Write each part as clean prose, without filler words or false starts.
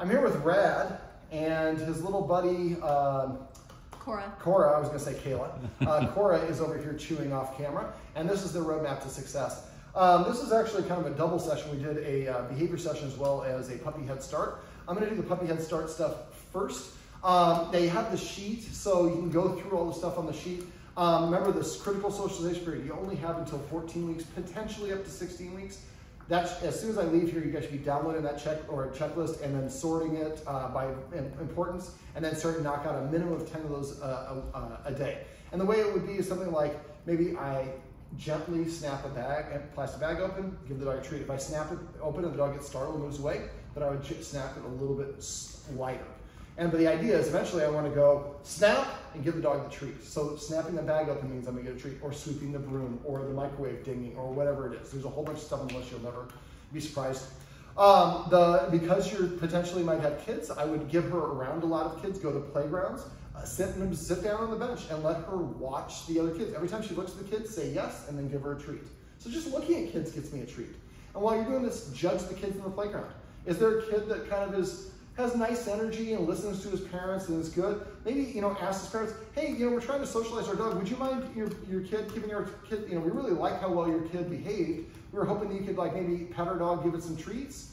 I'm here with Rad and his little buddy, Korra, I was going to say Kayla. Korra is over here chewing off camera, and this is their roadmap to success. This is actually kind of a double session. We did a behavior session as well as a puppy head start. I'm going to do the puppy head start stuff first. They have the sheet, so you can go through all the stuff on the sheet. Remember, this critical socialization period, you only have until 14 weeks, potentially up to 16 weeks. That's, as soon as I leave here, you guys should be downloading that checklist and then sorting it by importance, and then start to knock out a minimum of 10 of those a day. And the way it would be is something like, maybe I gently snap a plastic bag open, give the dog a treat. If I snap it open and the dog gets startled and moves away, then I would snap it a little bit lighter. But the idea is eventually I want to go snap and give the dog the treat. So snapping the bag open means I'm going to get a treat, or sweeping the broom, or the microwave dinging, or whatever it is. There's a whole bunch of stuff, unless you'll never be surprised. Because you potentially might have kids, I would give her around a lot of kids, go to playgrounds, sit down on the bench and let her watch the other kids. Every time she looks at the kids, say yes, and then give her a treat. So just looking at kids gets me a treat. And while you're doing this, judge the kids in the playground. Is there a kid that kind of has nice energy and listens to his parents and is good? Maybe, you know, ask his parents, hey, you know, we're trying to socialize our dog. Would you mind your kid, giving your kid, you know, we really like how well your kid behaved. We were hoping that you could, like, maybe pet our dog, give it some treats.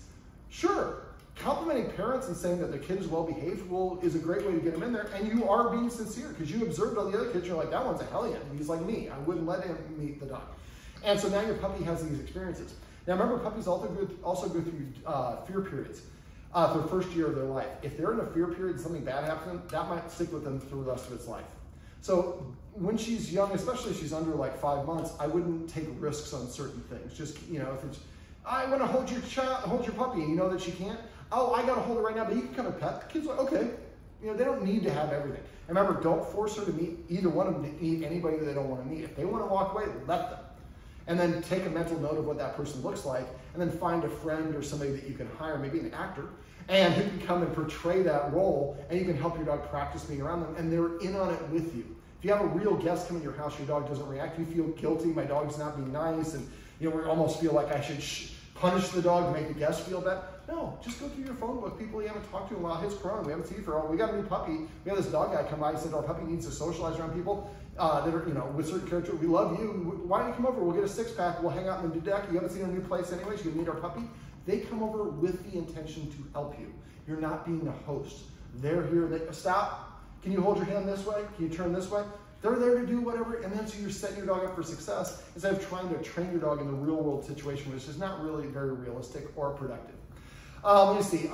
Sure, complimenting parents and saying that their kid is well behaved is a great way to get them in there. And you are being sincere, because you observed all the other kids. You're like, that one's a hellion. He's like me. I wouldn't let him meet the dog. And so now your puppy has these experiences. Now remember, puppies also go through fear periods. Their first year of their life. If they're in a fear period and something bad happens to them, that might stick with them through the rest of its life. So when she's young, especially if she's under like 5 months, I wouldn't take risks on certain things. Just, you know, if it's, I want to hold your puppy, and you know that she can't. Oh, I got to hold it right now, but you can come and pet. The kids are like, okay. You know, they don't need to have everything. And remember, don't force her to meet either one of them, to meet anybody that they don't want to meet. If they want to walk away, let them. And then take a mental note of what that person looks like, and then find a friend or somebody that you can hire, maybe an actor, and who can come and portray that role, and you can help your dog practice being around them, and they're in on it with you. If you have a real guest come in your house, your dog doesn't react, you feel guilty, my dog's not being nice, and you know, we almost feel like I should punish the dog to make the guest feel bad. No, just go through your phone book, people you haven't talked to in a while, his crying, we haven't seen for a while, we got a new puppy, we had this dog guy come by and said our puppy needs to socialize around people that are, you know, with certain character. We love you, why don't you come over, we'll get a six pack, we'll hang out in the deck, you haven't seen a new place anyways, you can meet our puppy. They come over with the intention to help you. You're not being a host. They're here, stop, can you hold your hand this way, can you turn this way? They're there to do whatever, and then so you're setting your dog up for success instead of trying to train your dog in the real world situation, which is not really very realistic or productive. Let me see,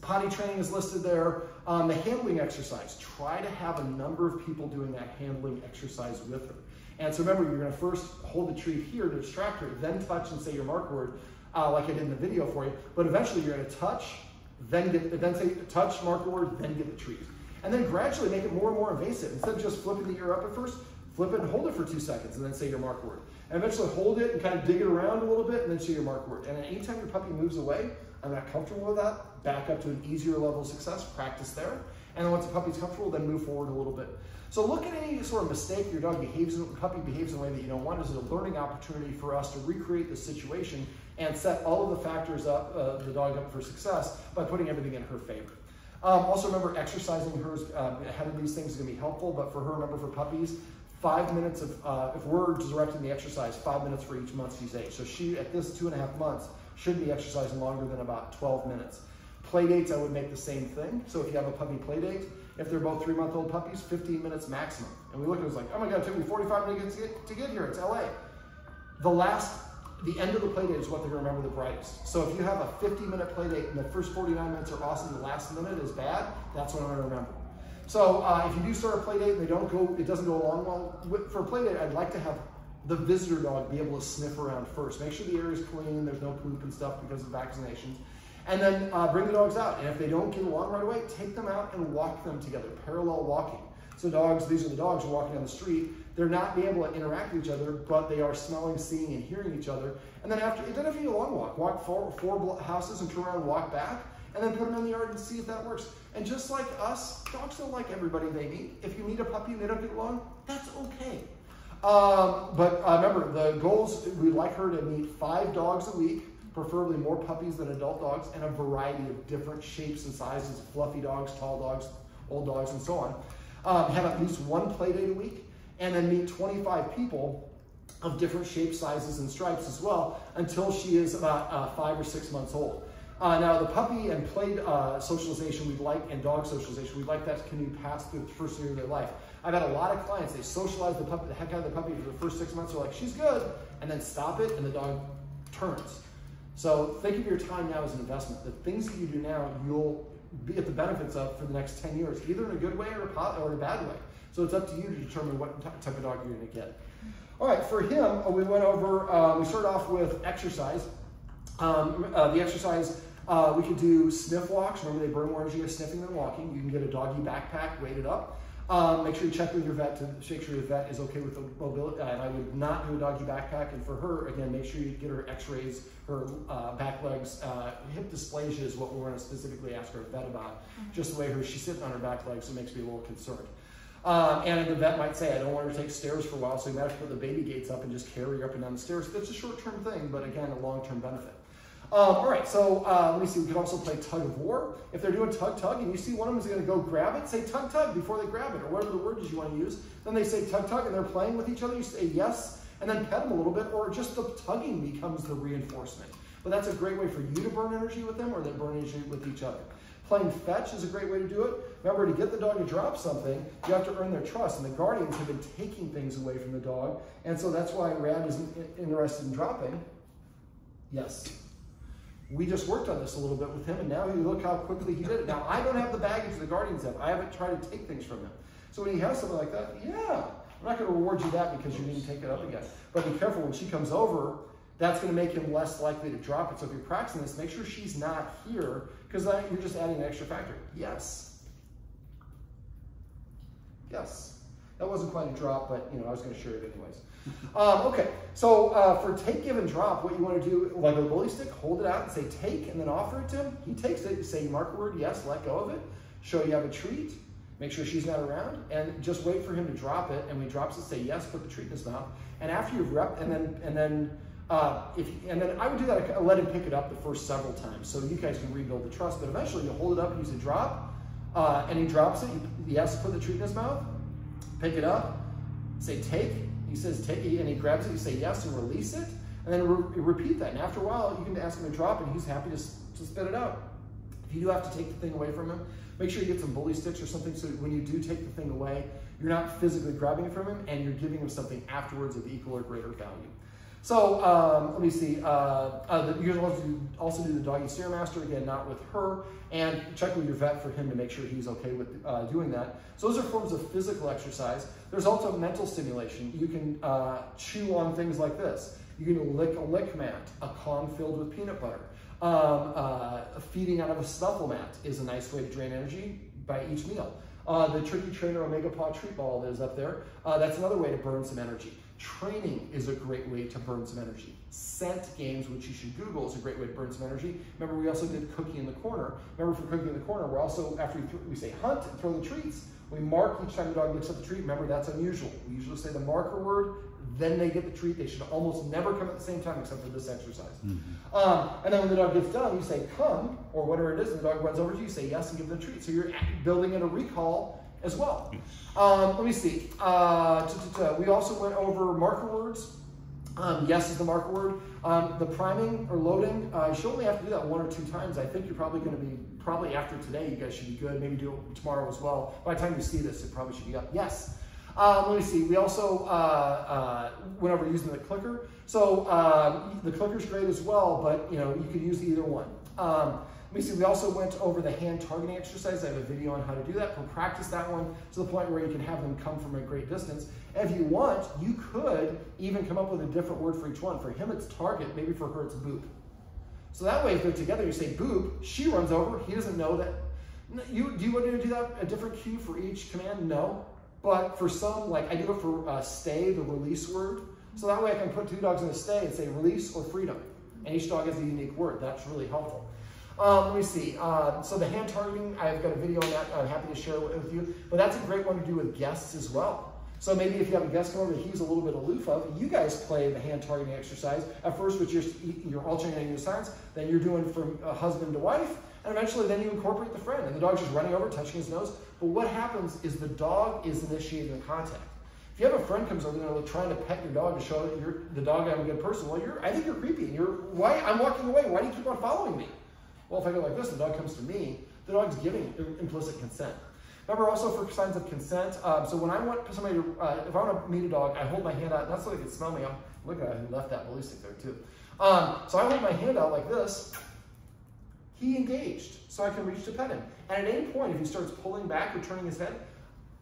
potty training is listed there. The handling exercise, try to have a number of people doing that handling exercise with her. And so remember, you're gonna first hold the treat here to distract her, then touch and say your mark word, like I did in the video for you, but eventually you're gonna touch, then say touch, mark word, then get the treat. And then gradually make it more and more invasive. Instead of just flipping the ear up at first, flip it and hold it for 2 seconds and then say your mark word. And eventually hold it and kind of dig it around a little bit and then say your mark word. And anytime your puppy moves away, I'm not comfortable with that, back up to an easier level of success, practice there. And then once the puppy's comfortable, then move forward a little bit. So look at any sort of mistake your dog puppy behaves in a way that you don't want as a learning opportunity for us to recreate the situation and set all of the factors up, the dog up for success by putting everything in her favor. Also remember, exercising her, having these things is gonna be helpful, but for her, remember for puppies, 5 minutes of, if we're directing the exercise, 5 minutes for each month she's age. So she, at this 2.5 months, should be exercising longer than about 12 minutes. Play dates, I would make the same thing. So if you have a puppy play date, if they're both 3-month-old puppies, 15 minutes maximum. And we look at it, it's like, oh my God, it took me 45 minutes to get here, it's LA. The end of the play date is what they're gonna remember the brightest. So if you have a 50-minute play date and the first 49 minutes are awesome, the last minute is bad, that's what I'm gonna remember. So if you do start a play date and it doesn't go along well, for a play date, I'd like to have the visitor dog be able to sniff around first. Make sure the area's clean, there's no poop and stuff because of vaccinations. And then bring the dogs out. And if they don't get along right away, take them out and walk them together, parallel walking. So dogs, these are the dogs walking down the street. They're not being able to interact with each other, but they are smelling, seeing, and hearing each other. And then after, it doesn't have to be a long walk. Walk four houses and turn around and walk back, and then put them in the yard and see if that works. And just like us, dogs don't like everybody they meet. If you meet a puppy and they don't get along, that's okay. But remember, the goals, we'd like her to meet 5 dogs a week, preferably more puppies than adult dogs, and a variety of different shapes and sizes, fluffy dogs, tall dogs, old dogs, and so on. Have at least one play date a week, and then meet 25 people of different shapes, sizes, and stripes as well, until she is about 5 or 6 months old. Now the puppy and play socialization we'd like, and dog socialization, we'd like that to continue past through the first year of their life. I've had a lot of clients, they socialize the puppy, the heck out of the puppy for the first 6 months, they're like, she's good, and then stop it, and the dog turns. So think of your time now as an investment. The things that you do now, you'll get the benefits of for the next 10 years, either in a good way or a bad way. So it's up to you to determine what type of dog you're gonna get. All right, for him, we went over, we started off with exercise. The exercise, we could do sniff walks. Remember, they burn more energy of sniffing than walking. You can get a doggy backpack, weight it up. Make sure you check with your vet to make sure your vet is okay with the mobility. And I would not do a doggy backpack. And for her, again, make sure you get her x-rays, her back legs. Hip dysplasia is what we want to specifically ask her vet about. Just the way she's sitting on her back legs, so it makes me a little concerned. And the vet might say, I don't want her to take stairs for a while, so you might have to put the baby gates up and just carry her up and down the stairs. That's a short-term thing, but again, a long-term benefit. All right, so let me see, we could also play tug of war. If they're doing tug-tug and you see one of them is gonna go grab it, say tug-tug before they grab it, or whatever the word is you wanna use. Then they say tug-tug and they're playing with each other, you say yes, and then pet them a little bit, or just the tugging becomes the reinforcement. But that's a great way for you to burn energy with them, or they burn energy with each other. Playing fetch is a great way to do it. Remember, to get the dog to drop something, you have to earn their trust, and the guardians have been taking things away from the dog, and so that's why Rad isn't interested in dropping. Yes. We just worked on this a little bit with him, and now you look how quickly he did it. Now, I don't have the baggage the guardians have. I haven't tried to take things from him. So when he has something like that, yeah, I'm not gonna reward you that because you didn't take it up again. But be careful, when she comes over, that's gonna make him less likely to drop it. So if you're practicing this, make sure she's not here, because you're just adding an extra factor. Yes. Yes. That wasn't quite a drop, but you know, I was gonna share it anyways. Okay, so for take, give, and drop, what you wanna do, like a bully stick, hold it out and say take, and then offer it to him. He takes it, say mark a word, yes, let go of it, show you have a treat, make sure she's not around, and just wait for him to drop it, and when he drops it, say yes, put the treat in his mouth, and after you've repped, and then I would do that, I let him pick it up the first several times, so you guys can rebuild the trust, but eventually you hold it up, use a drop, and he drops it, yes, put the treat in his mouth, pick it up, say take, he says take, and he grabs it, you say yes, and release it, and then repeat that. And after a while, you can ask him to drop it, and he's happy to spit it out. If you do have to take the thing away from him, make sure you get some bully sticks or something, so when you do take the thing away, you're not physically grabbing it from him, and you're giving him something afterwards of equal or greater value. So let me see, you guys also do the doggy stairmaster, again, not with her, and check with your vet for him to make sure he's okay with doing that. So those are forms of physical exercise. There's also mental stimulation. You can chew on things like this. You can lick a lick mat, a Kong filled with peanut butter. Feeding out of a snuffle mat is a nice way to drain energy by each meal. The Tricky Trainer Omega Paw treat ball that is up there, that's another way to burn some energy. Training is a great way to burn some energy. Scent games, which you should Google, is a great way to burn some energy. Remember, we also did Cookie in the Corner. Remember, for Cookie in the Corner, we're also, after we say hunt and throw the treats, we mark each time the dog gets up the treat. Remember, that's unusual. We usually say the marker word, then they get the treat. They should almost never come at the same time except for this exercise. Mm-hmm. And then when the dog gets done, you say come, or whatever it is, and the dog runs over to you, you say yes and give them the treat. So you're building in a recall as well. Let me see, we also went over marker words. Yes is the marker word. The priming or loading, you should only have to do that 1 or 2 times. I think you're probably gonna be, probably after today, you guys should be good, maybe do it tomorrow as well. By the time you see this, it probably should be up, yes. Let me see, we also went over using the clicker. So the clicker's great as well, but you know, you could use either one. Let me see, we also went over the hand targeting exercise. I have a video on how to do that. We'll practice that one to the point where you can have them come from a great distance. And if you want, you could even come up with a different word for each one. For him, it's target. Maybe for her, it's boop. So that way, if they're together, you say boop. She runs over. He doesn't know that. Do you want to do that, a different cue for each command? No. But for some, like I do it for stay, the release word. So that way I can put 2 dogs in a stay and say release or freedom. And each dog has a unique word. That's really helpful. Let me see, so the hand targeting, I've got a video on that I'm happy to share with you, but that's a great one to do with guests as well. So maybe if you have a guest owner that he's a little bit aloof of, you guys play the hand targeting exercise at first, which you're alternating your signs, then you're doing from husband to wife, and eventually then you incorporate the friend, and the dog's just running over, touching his nose. But what happens is the dog is initiating contact. If you have a friend comes over there trying to pet your dog to show that you're the dog, I'm a good person, well, I think you're creepy, and why? I'm walking away, why do you keep on following me? Well, if I go like this, the dog comes to me, the dog's giving implicit consent. Remember also for signs of consent, so when I want somebody to, if I want to meet a dog, I hold my hand out, not so they can smell me. Look at who left that blue stick there too. So I hold my hand out like this, he engaged, so I can reach to pet him. And at any point, if he starts pulling back or turning his head,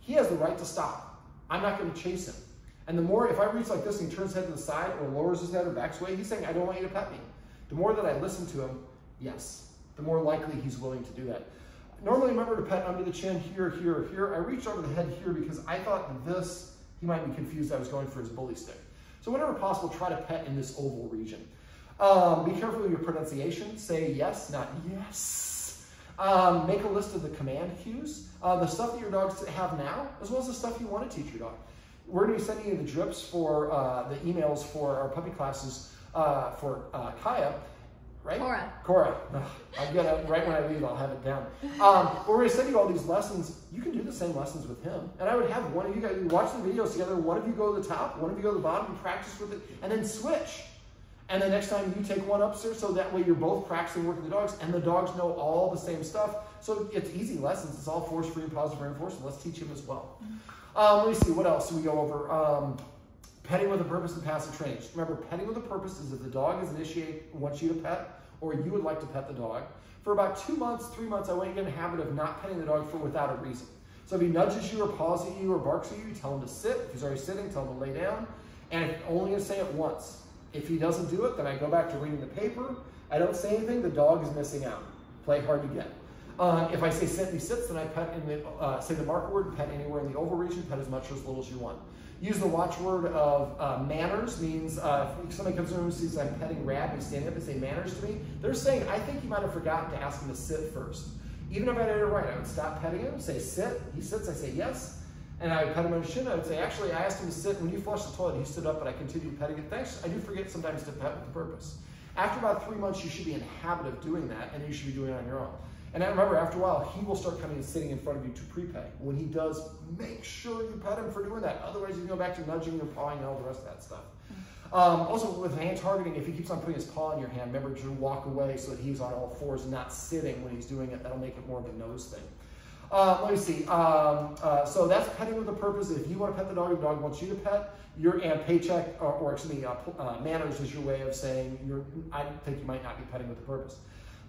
he has the right to stop. I'm not going to chase him. And the more, if I reach like this and he turns his head to the side or lowers his head or backs away, he's saying, I don't want you to pet me. The more that I listen to him, yes, the more likely he's willing to do that. Normally, remember to pet under the chin, here, here, here. I reached over the head here because I thought this, he might be confused I was going for his bully stick. So whenever possible, try to pet in this oval region. Be careful with your pronunciation. Say yes, not yes. Make a list of the command cues, the stuff that your dogs have now, as well as the stuff you want to teach your dog. We're going to be sending you the drips for the emails for our puppy classes for Kaya. Right? Korra. Korra. I'm gonna, right when I leave, I'll have it down. We're going to send you all these lessons. You can do the same lessons with him. And I would have one of you guys, you watch the videos together, one of you go to the top, one of you go to the bottom, and practice with it, and then switch. And the next time you take one upstairs, so that way you're both practicing working the dogs, and the dogs know all the same stuff. So it's easy lessons. It's all force-free and positive reinforcement. Let's teach him as well. Let me see, what else do we go over? Petting with a purpose and passive training. Just remember, petting with a purpose is if the dog is initiating, wants you to pet, or you would like to pet the dog. For about 2 months, 3 months, I want you to get in the habit of not petting the dog without a reason. So if he nudges you or paws at you or barks at you, tell him to sit. If he's already sitting, tell him to lay down. And I'm only going to say it once. If he doesn't do it, then I go back to reading the paper. I don't say anything. The dog is missing out. Play hard to get. If I say sit and he sits, then I pet in the, say the marker word, pet anywhere in the oval region, pet as much or as little as you want. Use the watchword of manners, means if somebody comes in and sees I'm petting Rad and he's standing up and say manners to me, they're saying, I think you might have forgotten to ask him to sit first. Even if I did it right, I would stop petting him, say sit, he sits, I say yes, and I would pet him on his shin, I would say, actually, I asked him to sit, when you flushed the toilet, he stood up, but I continued petting it. Thanks, I do forget sometimes to pet with a purpose. After about 3 months, you should be in the habit of doing that, and you should be doing it on your own. And remember, after a while, he will start coming and sitting in front of you to prepay. When he does, make sure you pet him for doing that. Otherwise, you can go back to nudging or pawing and all the rest of that stuff. Also, with hand targeting, if he keeps on putting his paw in your hand, remember to walk away so that he's on all fours and not sitting when he's doing it. That'll make it more of a nose thing. Let me see. So that's petting with a purpose. If you want to pet the dog wants you to pet. Your paycheck, or excuse me, manners is your way of saying, I think you might not be petting with a purpose.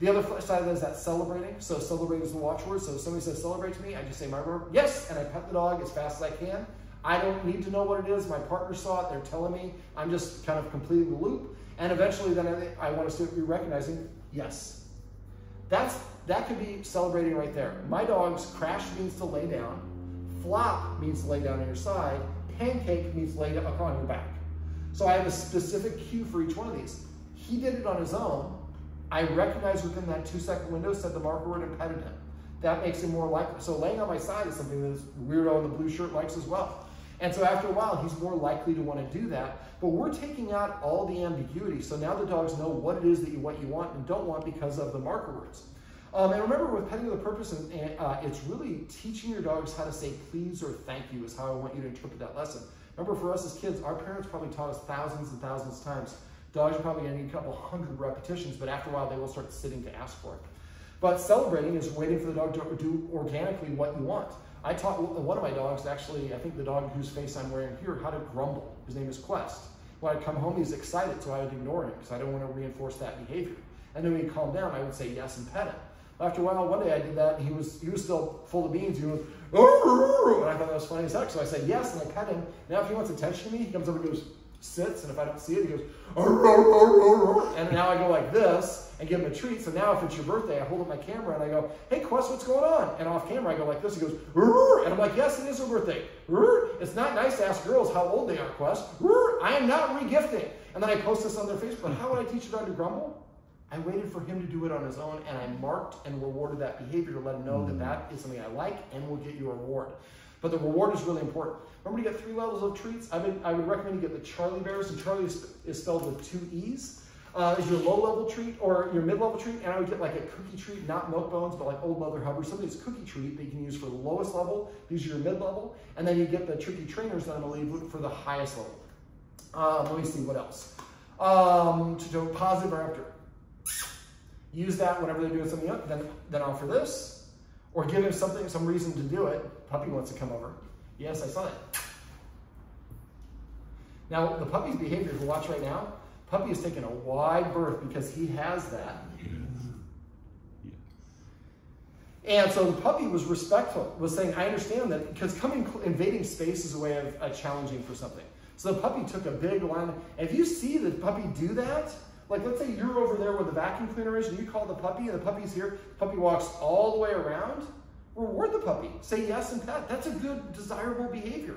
The other side of that is that celebrating. So celebrate is the watchword. So if somebody says celebrate to me, I just say my word, yes, and I pet the dog as fast as I can. I don't need to know what it is. My partner saw it. They're telling me. I'm just kind of completing the loop. And eventually then I want to start recognizing, yes. That could be celebrating right there. My dog's crash means to lay down. Flop means to lay down on your side. Pancake means lay down on your back. So I have a specific cue for each one of these. He did it on his own. I recognized within that 2-second window, said the marker word and petted him. That makes him more likely. So laying on my side is something that this weirdo in the blue shirt likes as well. And so after a while, he's more likely to want to do that. But we're taking out all the ambiguity. So now the dogs know what it is that you want and don't want because of the marker words. And remember with petting with a purpose, it's really teaching your dogs how to say please or thank you is how I want you to interpret that lesson. Remember for us as kids, our parents probably taught us thousands and thousands of times. Dogs are probably going to need a couple hundred repetitions, but after a while, they will start sitting to ask for it. But celebrating is waiting for the dog to do organically what you want. I taught one of my dogs, actually, I think the dog whose face I'm wearing here, how to grumble. His name is Quest. When I'd come home, he's excited, so I would ignore him because I don't want to reinforce that behavior. And then when he calmed down, I would say yes and pet him. After a while, one day I did that, and he was still full of beans. He was, oh, and I thought that was funny as heck, so I said yes, and I pet him. Now if he wants attention to me, he comes over and goes, sits, and if I don't see it, he goes, and now I go like this and give him a treat. So now if it's your birthday, I hold up my camera and I go, hey, Quest, what's going on? And off camera, I go like this. He goes, and I'm like, yes, it is her birthday. It's not nice to ask girls how old they are, Quest. I am not regifting. And then I post this on their Facebook. But how would I teach a dog to grumble? I waited for him to do it on his own, and I marked and rewarded that behavior to let him know that that is something I like and will get you a reward. But the reward is really important. Remember to get 3 levels of treats? I would recommend you get the Charlie Bears, and Charlie is spelled with 2 E's. Is your low-level treat or your mid-level treat, and I would get like a cookie treat, not Milk Bones, but like Old Mother Hub or something that's cookie treat that you can use for the lowest level, use your mid-level, and then you get the Tricky Trainers that I'm going to leave for the highest level. Let me see what else. To do positive or after. Use that whenever they're doing something up, then offer this, or give him something, some reason to do it. Puppy wants to come over. Yes, I saw it. Now, the puppy's behavior, if you watch right now, puppy is taking a wide berth because he has that. Yes. Yes. And so the puppy was respectful, was saying, I understand that, because coming, invading space is a way of challenging for something. So the puppy took a big line. If you see the puppy do that, like let's say you're over there where the vacuum cleaner is and you call the puppy and the puppy's here, the puppy walks all the way around, reward the puppy. Say yes and pat. That's a good, desirable behavior.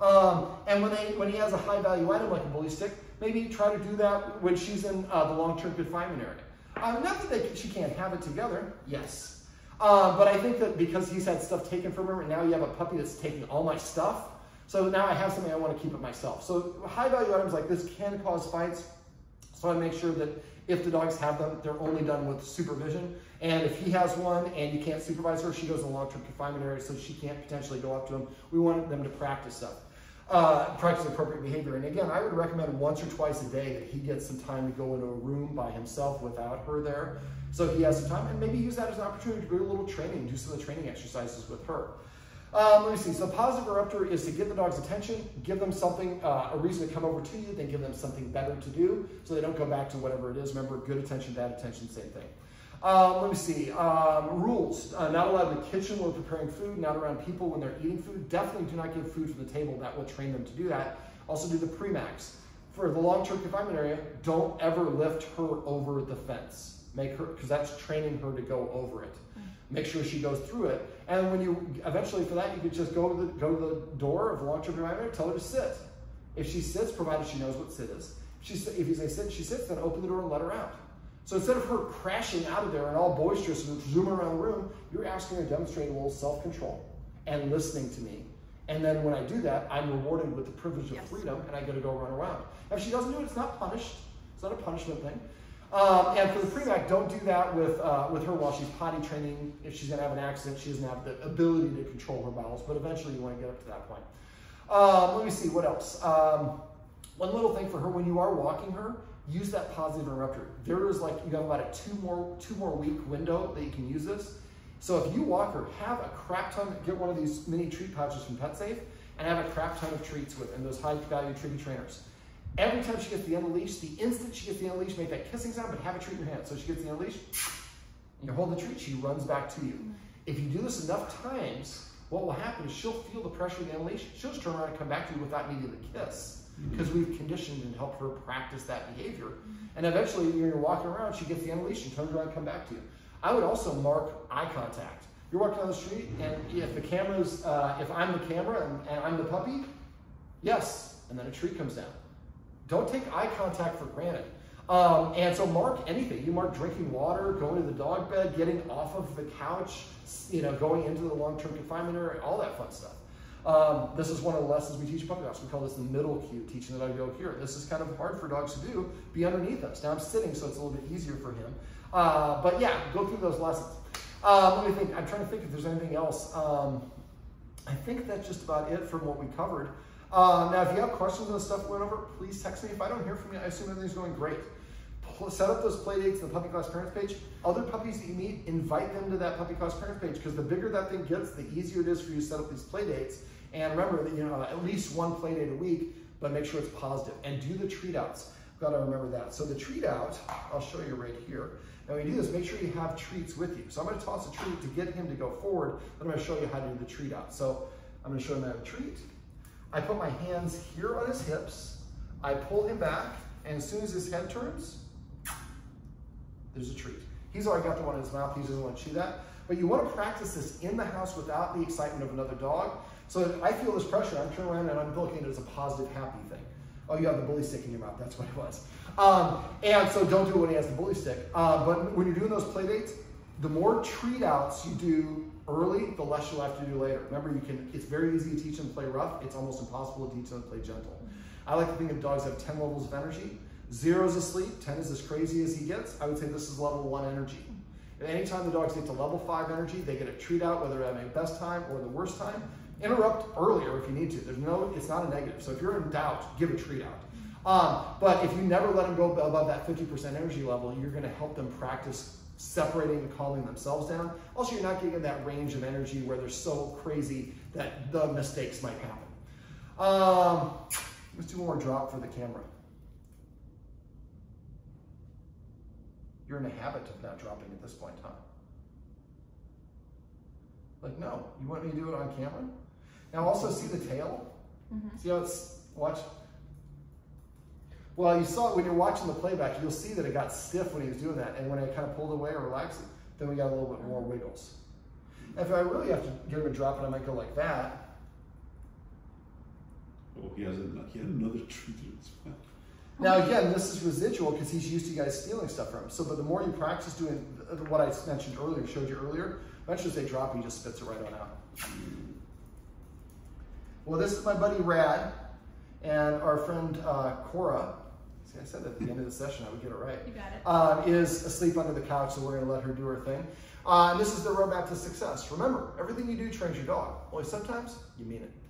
And when he has a high value item like a bully stick, maybe try to do that when she's in the long-term confinement area. Not that she can't have it together, yes. But I think that because he's had stuff taken from her, and now you have a puppy that's taking all my stuff, so now I have something I want to keep it myself. So high-value items like this can cause fights, so I make sure that if the dogs have them, they're only done with supervision. And if he has one and you can't supervise her, she goes in long-term confinement area, so she can't potentially go up to him. We want them to practice stuff. Practice appropriate behavior. And again, I would recommend once or twice a day that he gets some time to go into a room by himself without her there. So he has some time, and maybe use that as an opportunity to do a little training, do some of the training exercises with her. Let me see. So positive eruptor is to get the dog's attention, give them something, a reason to come over to you, then give them something better to do so they don't go back to whatever it is. Remember, good attention, bad attention, same thing. Let me see, rules, not allowed in the kitchen when preparing food, not around people when they're eating food. Definitely do not give food from the table. That will train them to do that. Also do the pre-max. For the long-term confinement area, don't ever lift her over the fence. Because that's training her to go over it. Make sure she goes through it. And when you, eventually for that, you could just go to the door of the long-term confinement area, tell her to sit. If she sits, provided she knows what sit is. If you say sit, she sits, then open the door and let her out. So instead of her crashing out of there and all boisterous and zooming around the room, you're asking her to demonstrate a little self-control and listening to me. And then when I do that, I'm rewarded with the privilege of freedom, and I get to go run around. If she doesn't do it, it's not punished. It's not a punishment thing. And for the pre-mac, don't do that with her while she's potty training. If she's going to have an accident, she doesn't have the ability to control her bowels, but eventually you want to get up to that point. Let me see, what else? One little thing for her, when you are walking her, use that positive interrupter. There is, like, you got about a two more week window that you can use this. So if you walk her, have a crap ton, get one of these mini treat pouches from PetSafe and have a crap ton of treats with, and those high value Tricky Trainers. Every time she gets the unleashed, the instant she gets the unleashed, make that kissing sound, but have a treat in your hand. So she gets the unleashed, you hold the treat, she runs back to you. If you do this enough times, what will happen is she'll feel the pressure of the unleashed. She'll just turn around and come back to you without needing the kiss, because we've conditioned and helped her practice that behavior. And eventually, when you're walking around, she gets the unleash and turns around and comes back to you. I would also mark eye contact. You're walking down the street, and if the camera's, if I'm the camera and I'm the puppy, yes, and then a treat comes down. Don't take eye contact for granted. And so mark anything. You mark drinking water, going to the dog bed, getting off of the couch, you know, going into the long-term confinement area, all that fun stuff. This is one of the lessons we teach puppy dogs. We call this the middle cue, teaching the dog to go here. This is kind of hard for dogs to do, be underneath us. Now I'm sitting, so it's a little bit easier for him. But yeah, go through those lessons. Let me think. I'm trying to think if there's anything else. I think that's just about it from what we covered. Now, if you have questions on the stuff we went over, please text me. If I don't hear from you, I assume everything's going great. Set up those play dates in the Puppy Class Parents page. Other puppies that you meet, invite them to that Puppy Class Parents page, because the bigger that thing gets, the easier it is for you to set up these play dates. And remember that, you know, at least one play date a week, but make sure it's positive. And do the treat outs. Got to remember that. So the treat out, I'll show you right here. Now when you do this, make sure you have treats with you. So I'm going to toss a treat to get him to go forward. Then I'm going to show you how to do the treat out. So I'm going to show him how to treat. I put my hands here on his hips. I pull him back, and as soon as his head turns, there's a treat. He's already got the one in his mouth. He doesn't want to chew that. But you want to practice this in the house without the excitement of another dog. So if I feel this pressure, I'm turning around and I'm looking at it as a positive, happy thing. Oh, you have the bully stick in your mouth. That's what it was. And so don't do it when he has the bully stick. But when you're doing those play dates, the more treat outs you do early, the less you'll have to do later. Remember, you can, it's very easy to teach them to play rough. It's almost impossible to teach them to play gentle. I like to think of dogs have 10 levels of energy. 0 is asleep, 10 is as crazy as he gets. I would say this is level 1 energy. And anytime the dogs get to level 5 energy, they get a treat out, whether at a best time or the worst time. Interrupt earlier if you need to. There's no, it's not a negative. So if you're in doubt, give a treat out. But if you never let them go above that 50% energy level, you're gonna help them practice separating and calming themselves down. Also, you're not getting that range of energy where they're so crazy that the mistakes might happen. Let's do one more drop for the camera. You're in a habit of not dropping at this point in time. Like, no, you want me to do it on camera? Now also see the tail? Mm-hmm. See how it's, watch. Well, you saw it when you're watching the playback, you'll see that it got stiff when he was doing that. And when I kind of pulled away or relaxed it, then we got a little bit more wiggles. If I really have to give him a drop and I might go like that. Oh, he had another treat as well. Now again, this is residual because he's used to you guys stealing stuff from him. So, but the more you practice doing what I mentioned earlier, showed you earlier, eventually they drop and he just spits it right on out. Well, this is my buddy Rad and our friend Korra. See, I said that at the end of the session, I would get it right. You got it. Is asleep under the couch, so we're gonna let her do her thing. And this is the roadmap to success. Remember, everything you do trains your dog. Only sometimes you mean it.